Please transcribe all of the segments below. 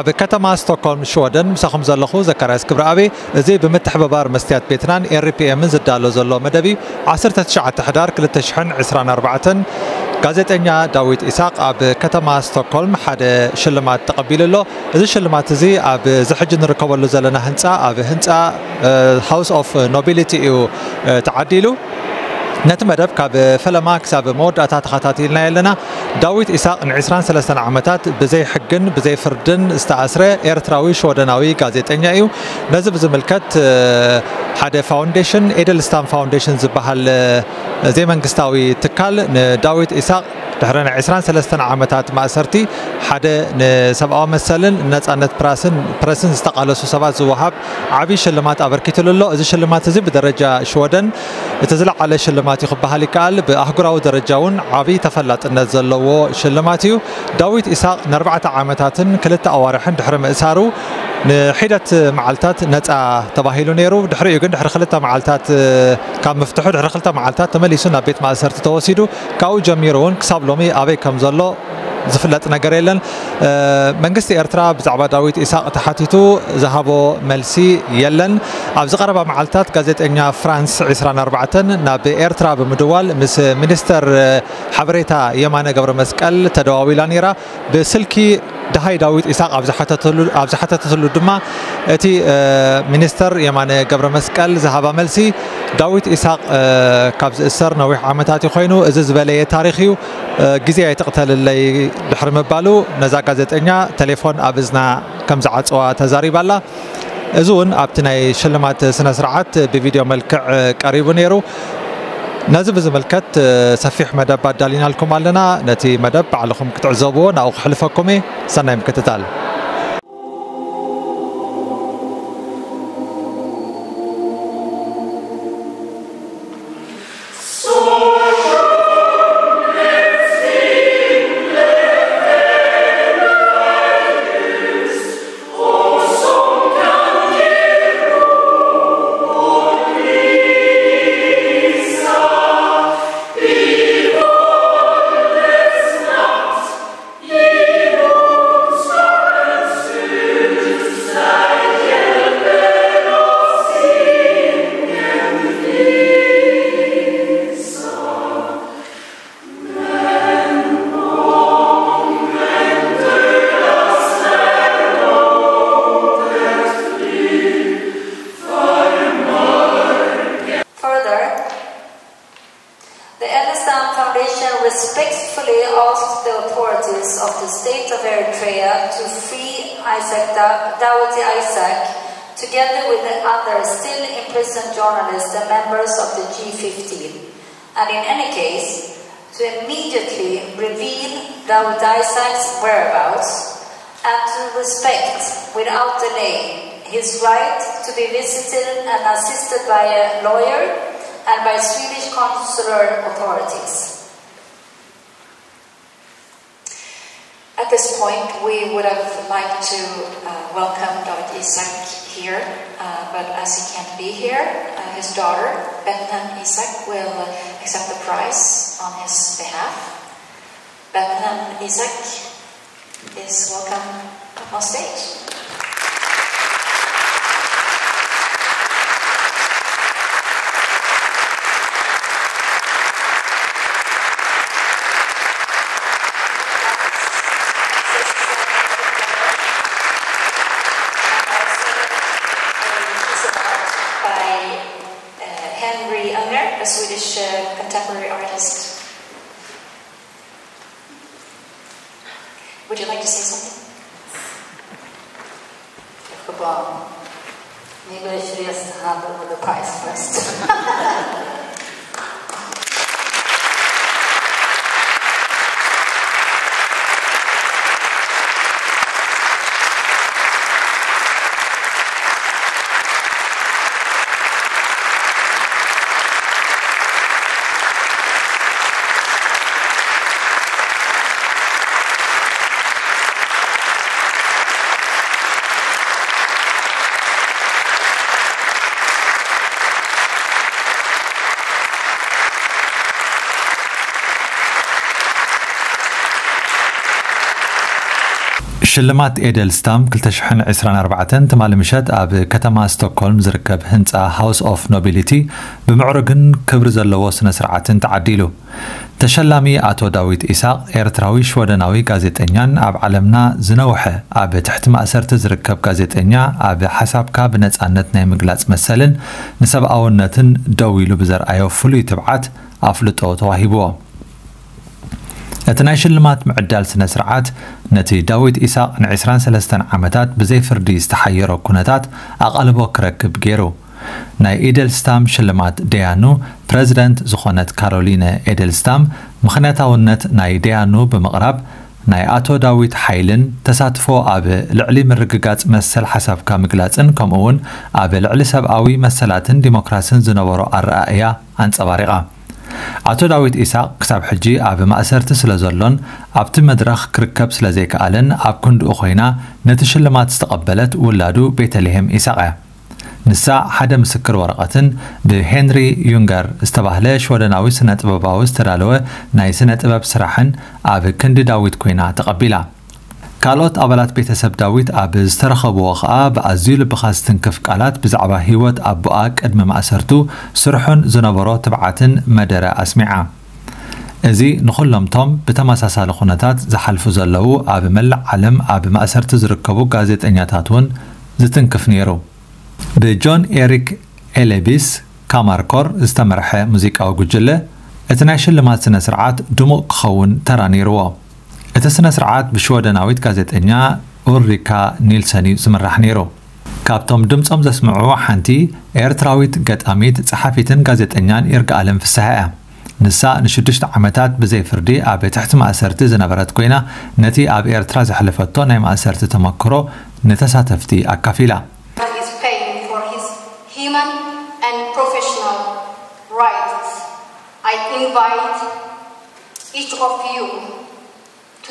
شعب كتما ستوكولم شودن مسخم زلخو زكرايس كبرابي زي بمتحببار مستيات بيتنان ار بي ام زدالو زلو مدبي 19 حدار 2024 غازيتنيا داويت إسحاق اب كتما ستوكولم حدا شلمات تقبيل له زي شلمات زي اب زحج نركبلو زلنا هنصا اب هنصا هاوس اوف نوبيليتي تعديلو نتمدب كاب فلما كساب مود أتات خطاتيلنا يلنا داويت إسحاق عسران 3 عمتات بزي حقن بزي فردن استعسره إيرتراوي شودناوي غازيتنيا ايو نزب زملكت حدا فاونديشن إيدلستام فاونديشن زبحال زي منقستاوي تكال داويت إسحاق دحرنا عسران 3 عمتات مأسرتي حدا نسبقاو مسلن نتسانت براسن استقالو سبات زوهاب عبي شلمات أبركيتلو زي شلمات زي بدرجة شودن تزلع على شلمات يخبها قال بأحقراو درجاون عبي تفلت نزلوا شلماتيو داويت إسحاق 4 عامتات كلت أوارحن دحر مأسارو حيدت معلتات نتا تباهيلو نيرو دحر يقن دحر خلتها معلتات كان مفتوح دحر خلتها معلتات تمليسون بيت ما سرت توسيدو كاو جميرون كساب لومي أبي كم زلوا زفلت نجاريلن منقستي إرترا بزعبا داويت إسحاق تحتيتو ذهبوا ملسي يلن أبز قربا معلتات جازت إنيا فرانس 24 نابي إرترا بمدوال مس منستر حبريتا يمانة قبر مسكال تداوي لانيرا بسلكي دهاي داويت إسحاق أبز حتى تطلو دما تي منستر يمانة قبر مسكال ذهبا ملسي داويت إسحاق كابز إسر نويح عمتاتي خينو إزز بلي تاريخيو جزية تقتل اللي دحر مبالو نزا غازيتنيا تليفون ابزنا كم زعصوا تزاريبالا ازون ابتناي شلمات سنه سرعات بفيديو ملكع قريب نيرو نازب زملكت سفيح مدب دالينا لكم علينا نتي مدب عليكم كتعزبون او حلفكم سنه مكتتال by a lawyer and by Swedish consular authorities. At this point, we would have liked to welcome Dawit Isaac here, but as he can't be here, his daughter, Betnan Isaac, will accept the prize on his behalf. Betnan Isaac is welcome on stage. شلمات إيدلستام كل تشحن 24 تمال مشات أب كتما ستوكولم زركب هنت هاوس أوف نوبيليتي بمعرقن كبرز اللوسن سرعة تعديله. تشلمي أتو داويت إساق إيرتراوي شودناوي غازيتنيان أب علمنا زنوحة أب تحت مأسر تزركب غازيتنيا أب حسابك بنتأنتنا مقلات مثلا نسب أونتن دويلو بزر أيو فلي تبعت أفلتو تواهبوه. أتنايش اللمات معدال سنة سرعات نتي داويت إساق عن 23 عامتات بزي فردي استحيرو كونتات أقلبو كركب جيرو. ناي إيدلستام شلمات ديانو بريزيدنت زخونت كارولينا إيدلستام مخناتاونت ناي ديانو بمقرب ناي أتو داويت حيلن تساتفو أب لعلي مرققات مسل حسب كامقلاتن كمون أب لعلي سبقاوي مسلاتن ديمقراسن زنورو الرأية أنت أباريقا. أتو داويت إساق كتاب حجي أب مأسر تسلزلن أبت مدرخ كركب سلزيك ألن أب كند أخينا نتشلمات استقبلت ولادو بيتلهم إساقه. نساء حدا مسكر ورقة بهنري يونغر استباهلاش ودناوي سنة باباو استرالوه ناي سنة باب سراحن أب كند داويت كوينا تقبلا. كالوت أبلات بيتسب داويت أب استرخبو وخاء بأزيل بخاص تنكف كالات بزعبا هيوت أبو آك أدم مأسرتو سرحن زنبرو تبعتن مدرة أسمعا. ازي نخلم توم بتماساسال خونتات زحلفو زلو أب ملع علم أب مأسر تزركبو غازيت انياتاتون زتنكف نيرو. بجون إيريك إليبيس كاماركور استمرح موسيقى وجلة اتناشل لما سنة سرعات دموق خون تراني روا اتسنة سرعات بشوى دناويت كازت انيا أوريكا نيلساني زمرح نيرو كابتم دمتم زسمعوا حانتي إيرتراويت قد أميت صحافيتن كازت انيان إرقى ألم في السهاء نساء نشدشت عمتات بزي فردي أب تحت مأسرتي زنبرت كوينا نتي أب إيرترا زحلفتو ناي مأسرتي تمكرو نتساتفتي أكافيلا. And professional rights. I invite each of you to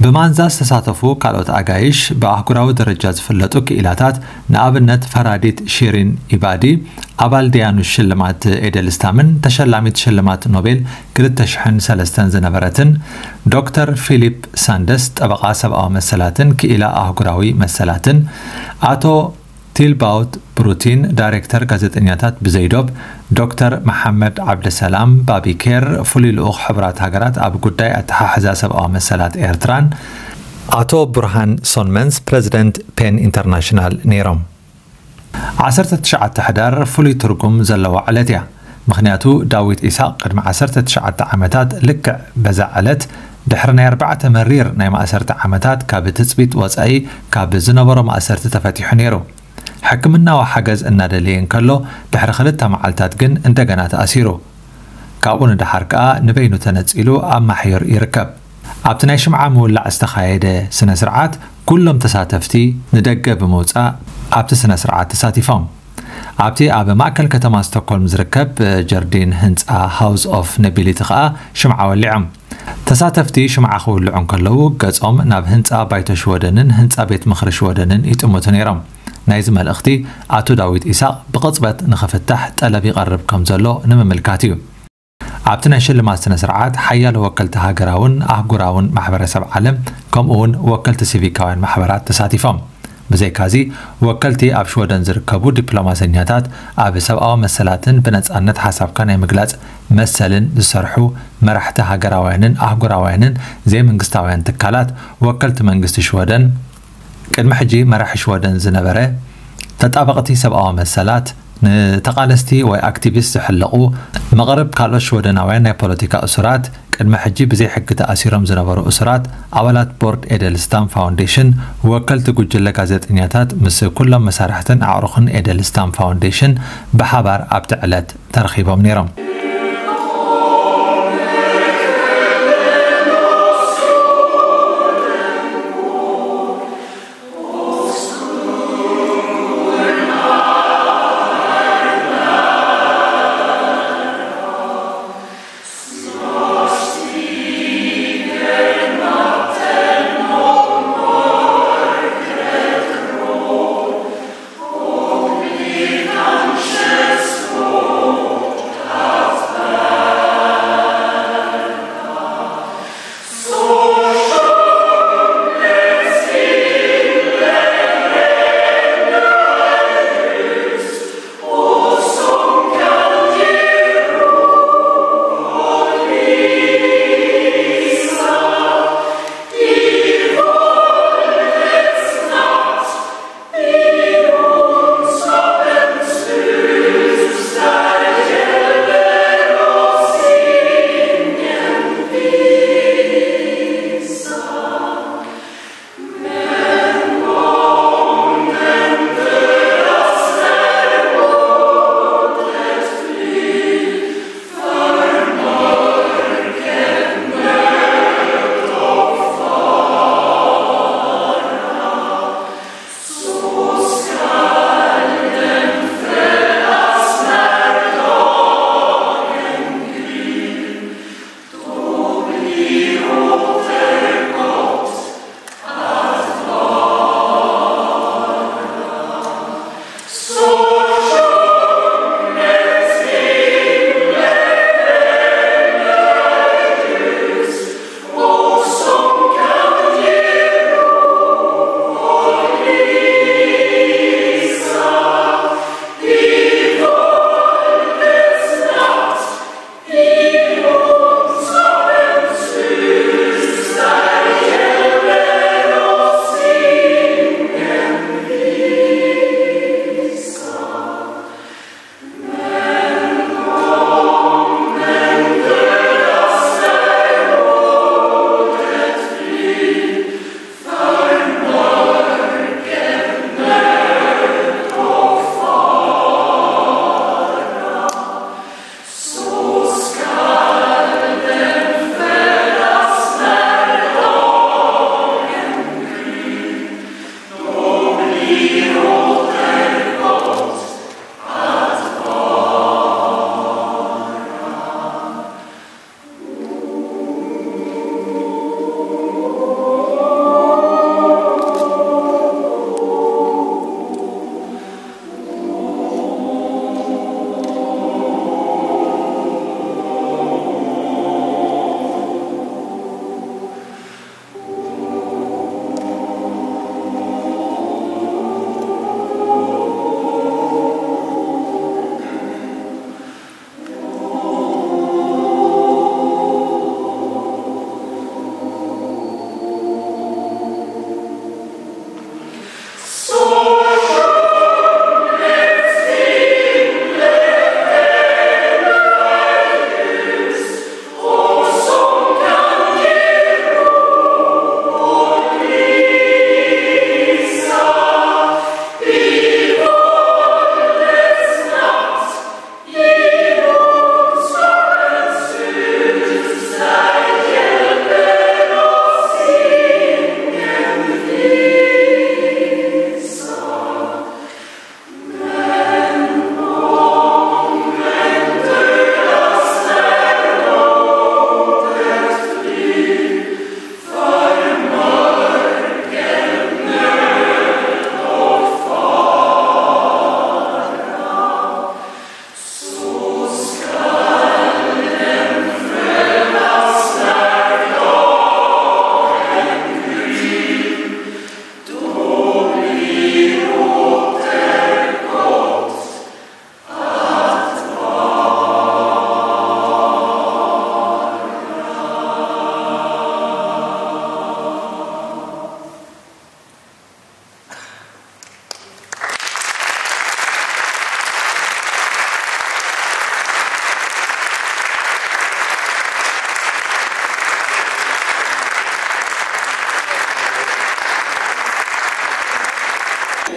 بمانزاس تساتفو كالوت أقايش بأحقراو درجات فلتو كإلاتات نابنت فراديت شيرين إبادي أبال ديانو الشلمات إيدلستامن تشلمت شلمات نوبل كل تشحن سلستن زنبرتن دكتور فيليب ساندس تبقى سبقى مسلاتن كإلا أحقراوي مسلاتن أتو تيلباوت بروتين دايركتر غازيت انياتات بزيدوب دكتور محمد عبد سلام بابي كير فولي لوخ حبرات هاجرات اب قداي اتحاحزا سبع مسالات ايرتران اتو برهان سونمنس بريزيدنت بين انترناشونال نيروم 19 حدار فولي ترقم زلوا علتيا مخنياتو داويت اساق قد 19 عامتات لك بزعلت دحرنا 4 مرير ناي ما 10 عامتات كاب تثبيت وصاي كاب زنبره ما 10 تفتيح نيرو حكمنا وحجز النادلين كله دحر خلتها معلتات جن انت جنات أسيرو كابون دحركا نبينو تنزيلو أما حير يركب عبتنايش مع مولع استخايدة سنة سرعات كلهم تساتفتي ندق بموتة عبت سنة سرعات تساتفهم عبتي عب مأكل كتما ستوكولم زركب جردين هنت هاوس أوف نوبيليتي خا شمعة واللعم تساتفتي شمعة خو اللعم كله قزم ناب هنت بيت شودنن هنت بيت مخر شودنن يتموتن يرم نايزم الأختي أتو داويت إساق بقصبة نخفتح تقلبي قرب كمزلو نمملكاتيو عبتنا شلما سنة سرعات حيال وكلت هاجراون أهجراون محبرة سبع علم كمون وكلت سيفيكاون محبرات تساتيفهم بزي كازي وكلتي أبشو دنزر كابو دبلوما سنياتات أب سبقاو مسلاتن بنتقنت حساب كان مقلات مسلن زسرحو مرحت هاجراوانن أهجراوانن زي منقستاوان تكالات وكلت منقست شودن كلمة حجي مرح شوادن زنبرة تطابقتي سبقا مسالات تقالستي وأكتيفيست حلقو مغرب كالو شوادن عواني بوليتيكا أسرات كلمة حجي بزي حقتا أسيرم زنبرو أسرات عوالات بورد إيدلستام فاونديشن وكلت قجل غازيت إنياتات مس كل مسارحتن أعرخن إيدلستام فاونديشن بحبر أبتعلت ترخيبهم نيرم.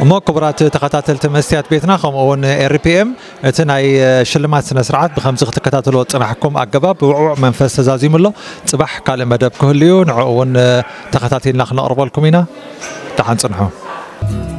مو كبرات تقاتلت مسيات بيتنا خم اون ار بي ام تناي شلمات سنه سرعات بخمس تقاتلوا صنحكم اجباب ووع منفس تزازيم له صباح قال مدب كليون عون تقاتلنا نقرب لكم هنا تحنصنحو